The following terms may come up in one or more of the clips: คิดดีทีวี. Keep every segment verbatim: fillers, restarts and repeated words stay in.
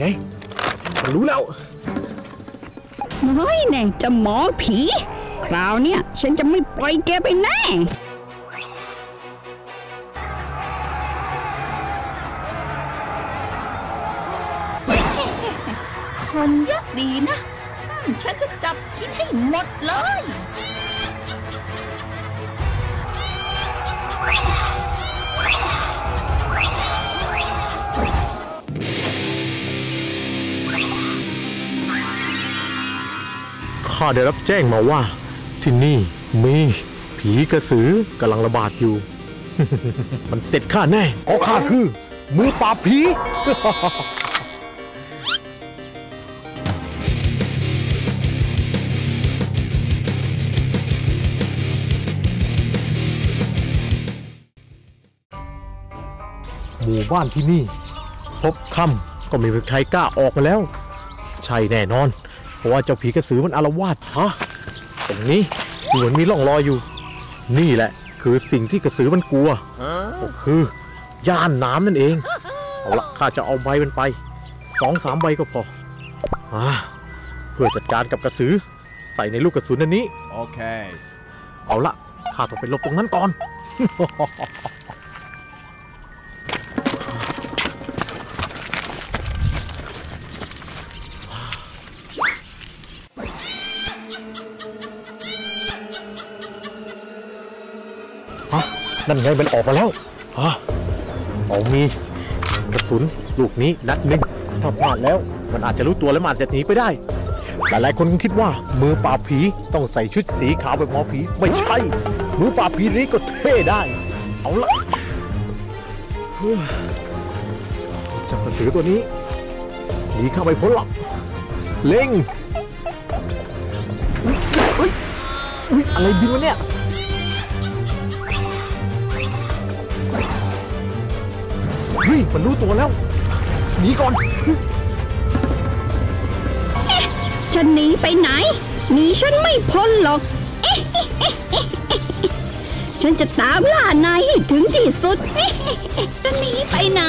ไงมันรู้แล้วเฮ้ยแน่จะหมอผีคราวเนี้ยฉันจะไม่ปล่อยแกไปแน่คนเยอะดีนะฉันจะจับกินให้หมดเลยข้าได้รับแจ้งมาว่าที่นี่มีผีกระสือกำลังระบาดอยู่ มันเสร็จข้าแน่เพราะข้าคือมือปราบผี หมู่บ้านที่นี่พบค่ำก็ไม่มีใครกล้าออกมาแล้วใช่แน่นอนเพราะว่าเจ้าผีกระสือมันอาละวาดฮะตรงนี้เหมือนมีร่องรอยอยู่นี่แหละคือสิ่งที่กระสือมันกลัวก็คือย่านน้ำนั่นเองเอาละข้าจะเอาใบมันไปสองสามใบก็พอเพื่อจัดการกับกระสือใส่ในลูกกระสุนอันนี้โอเคเอาละข้าต้องไปหลบตรงนั้นก่อน นั่นไงมันออกมาแล้วอ๋อเอามีกระสุนลูกนี้นัดหนึ่งถ้าพลาดแล้วมันอาจจะรู้ตัวและมันอาจจะหนีไปได้หลายหลายคนคิดว่ามือปราบผีต้องใส่ชุดสีขาวแบบหมอผีไม่ใช่มือปราบผีนี้ก็เท่ได้เอาละจับกระสือตัวนี้หนีเข้าไปพ้นหรอกเล็งอุ๊ยอุ๊ยอะไรบินวะเนี่ยมันรู้ตัวแล้วหนีก่อนจะหนีไปไหนหนีฉันไม่พ้นหรอกฉันจะตามล่านายให้ถึงที่สุดจะหนีไปไหน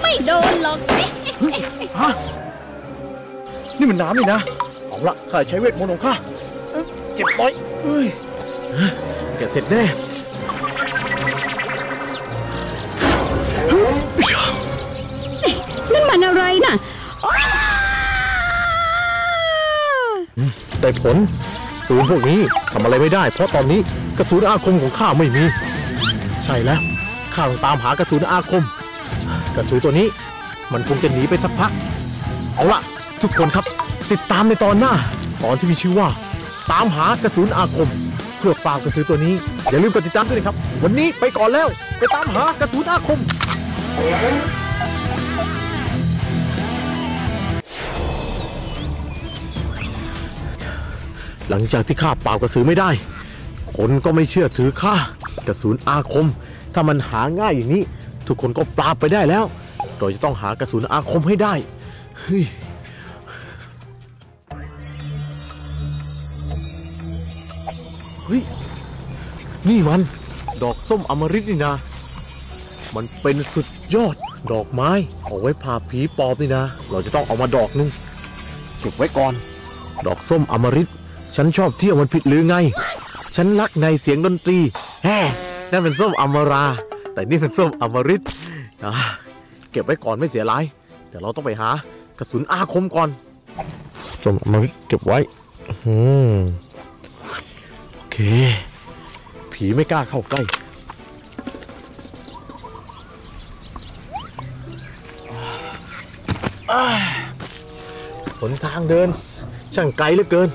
ไม่โดนหรอกฮะนี่มันน้ำนี่นะเอาละข้าใช้เวทมนต์ของข้าเจ็บปอยเอ้ยแกเสร็จแน่นั่นมันอะไรน่ะได้ผลปืนพวกนี้ทำอะไรไม่ได้เพราะตอนนี้กระสุนอาคมของข้าไม่มีใช่แล้วข้าต้องตามหากระสุนอาคมกระสุนตัวนี้มันคงจะหนีไปสักพักเอาล่ะทุกคนครับติดตามในตอนหน้าตอนที่มีชื่อว่าตามหากระสุนอาคมเพื่อปราบกระสือตัวนี้อย่าลืมกดติดตามด้วยนะครับวันนี้ไปก่อนแล้วไปตามหากระสืออาคมหลังจากที่ข้าปราบกระสือไม่ได้คนก็ไม่เชื่อถือข้ากระสืออาคมถ้ามันหาง่ายอย่างนี้ทุกคนก็ปราบไปได้แล้วโดยจะต้องหากระสืออาคมให้ได้เฮ้ยเฮ้ยนี่มันดอกส้มอมฤตนี่นะมันเป็นสุดยอดดอกไม้เอาไว้พาผีปอบนี่นะเราจะต้องเอามาดอกนึงเก็บไว้ก่อนดอกส้มอมฤตฉันชอบเที่ยวมันผิดหรือไงฉันรักในเสียงดนตรีแฮ่นั่นเป็นส้มอมราแต่นี่เป็นส้มอมฤตนะเก็บไว้ก่อนไม่เสียหลายแต่เราต้องไปหากระสุนอาคมก่อนส้มอมฤตเก็บไว้อืมโอเคผีไม่กล้าเข้าใกล้หนทางเดินช่างไกลเหลือเกิน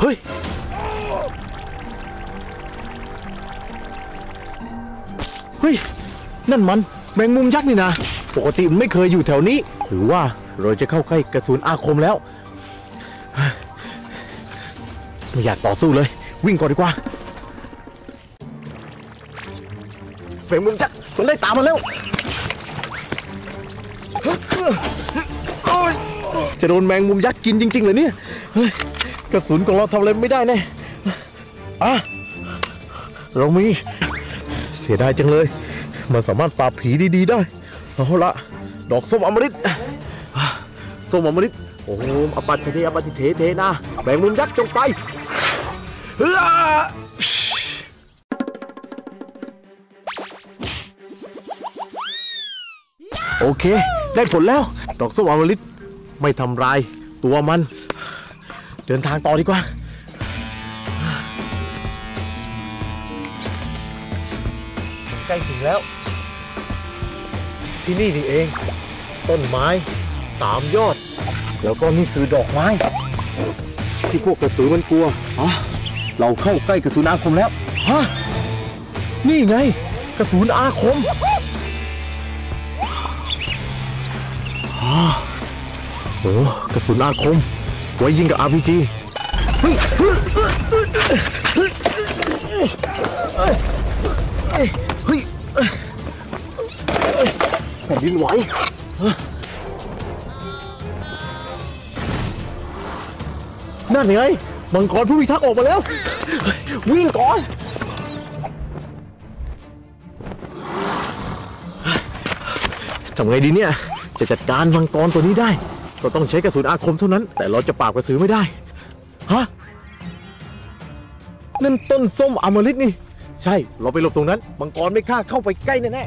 เฮ้ยเฮ้ยนั่นมันแมงมุมยักษ์นี่นะปกติมันไม่เคยอยู่แถวนี้หรือว่าเราจะเข้าใกล้กระสุนอาคมแล้วไม่อยากต่อสู้เลยวิ่งก่อนดีกว่าแมงมุมยักษ์มันไล่ตามมาแล้วจะโดนแมงมุมยักษ์กินจริงๆเหรอเนี่ยกระสุนของเราทำอะไรไม่ได้แน่อ่ะเรามีเสียดายจังเลยมันสามารถปราบผีดีๆได้เอาละ ดอกส้มอมฤตส้มอมฤตโอ้โหอปัตเทอปัตเทเทนะแบ่งมุมยักษ์จงไปเฮ้อโอเคได้ผลแล้วดอกส้มอมฤตไม่ทำลายตัวมันเดินทางต่อดีกว่าใกล้ถึงแล้วที่นี่นี่เองต้นไม้สามยอดแล้วก็นี่คือดอกไม้ที่พวกกระสือมันกลัวอ๋อเราเข้าใกล้กระสืออาคมแล้วฮะนี่ไงกระสืออาคมโอ้กระสุนอาคมไว้ยิงกับ อาร์ พี จี แผ่นดินไหวนั่นไงมังกรผู้พิทักษ์ออกมาแล้ววิ่งก่อนทำไงดีเนี่ยจะจัดการมังกรตัวนี้ได้ก็ต้องใช้กระสุนอาคมเท่านั้นแต่เราจะปราบกระสือไม่ได้ฮะนั่นต้นส้มอมฤตนี่ใช่เราไปหลบตรงนั้นมังกรไม่กล้าเข้าไปใกล้แน่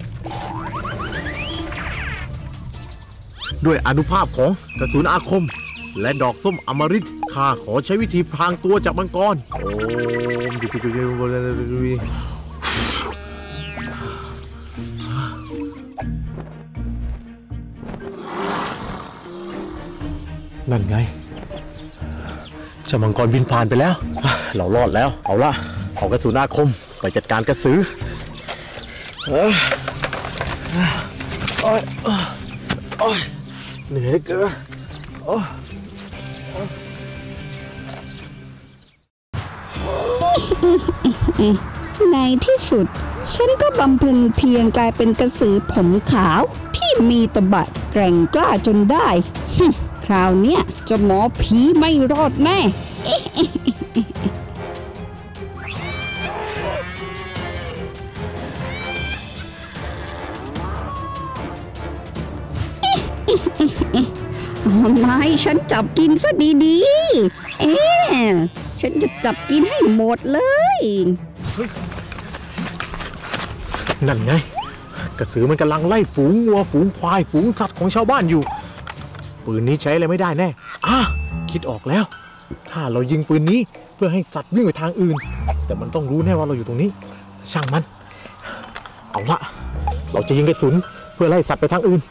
ๆด้วยอานุภาพของกระสุนอาคมและดอกส้มอมฤตข้าขอใช้วิธีพรางตัวจากมังกรโอ้นั่นไงเจ้ามังกรบินผ่านไปแล้วเรารอดแล้วเอาละเอากระสุนอาคมไปจัดการกระสือเหนื่อยเกินในที่สุดฉันก็บำเพ็ญเพียงกลายเป็นกระสือผมขาวที่มีตบะแกร่งกล้าจนได้คราวเนี้ยจะหมอผีไม่รอดแน่เอาไม้ฉันจับกินซะดีๆเอ๊ะฉันจะจับกินให้หมดเลยนั่นไงกระสือมันกำลังไล่ฝูงวัวฝูงควายฝูงสัตว์ของชาวบ้านอยู่ปืนนี้ใช้อะไรไม่ได้แน่อ่ะคิดออกแล้วถ้าเรายิงปืนนี้เพื่อให้สัตว์วิ่งไปทางอื่นแต่มันต้องรู้แน่ว่าเราอยู่ตรงนี้ช่างมันเอาละเราจะยิงกระสุนเพื่อไล่สัตว์ไปทางอื่น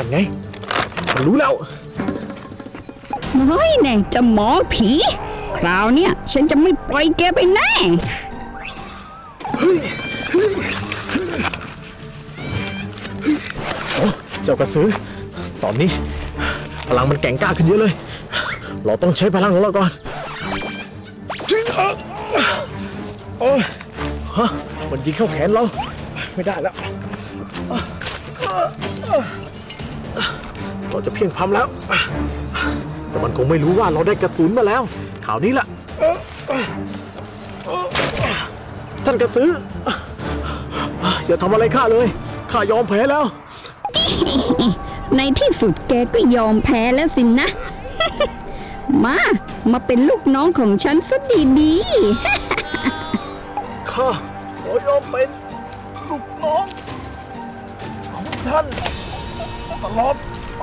นั่นไงมันรู้แล้วเฮ้ยแน่จะหมอผีคราวเนี้ยฉันจะไม่ปล่อยแกไปแน่เจ้ากระสือตอนนี้พลังมันแกร่งกล้าขึ้นเยอะเลยเราต้องใช้พลังของเราก่อนโอ้ยฮะมันยิงเข้าแขนเราไม่ได้แล้วเราจะเพียงพำแล้วแต่มันคงไม่รู้ว่าเราได้กระสุนมาแล้วข่าวนี้ล่ะท่านกระสืออย่าทำอะไรข้าเลยข้ายอมแพ้แล้วในที่สุดแกก็ยอมแพ้แล้วสินะมามาเป็นลูกน้องของฉันซะดีๆข้าขอยอมเป็นลูกน้องของท่านตลอดไป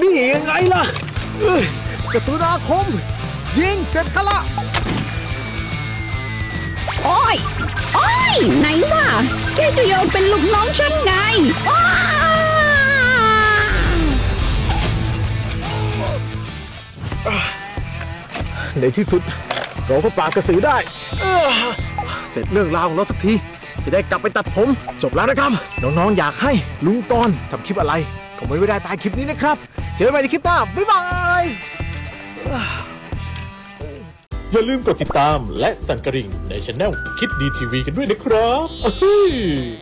นี่ยังไงล่ะกระสุนอาคมยิงเสร็จกันละโอ้ยโอ้ยไหนวะแกจะยอมเป็นลูกน้องฉันไงในที่สุดเราก็ปราบกระสือได้เสร็จเรื่องราวของเราสักทีจะได้กลับไปตัดผมจบแล้วนะครับน้องๆอยากให้ลุงกรทำคลิปอะไรคอมเมนต์ไว้ได้ใต้คลิปนี้นะครับเจอกันใหม่ในคลิปหน้าบ๊ายบายอย่าลืมกดติดตามและสั่นกระดิ่งในช่องคิดดีทีวีกันด้วยนะครับ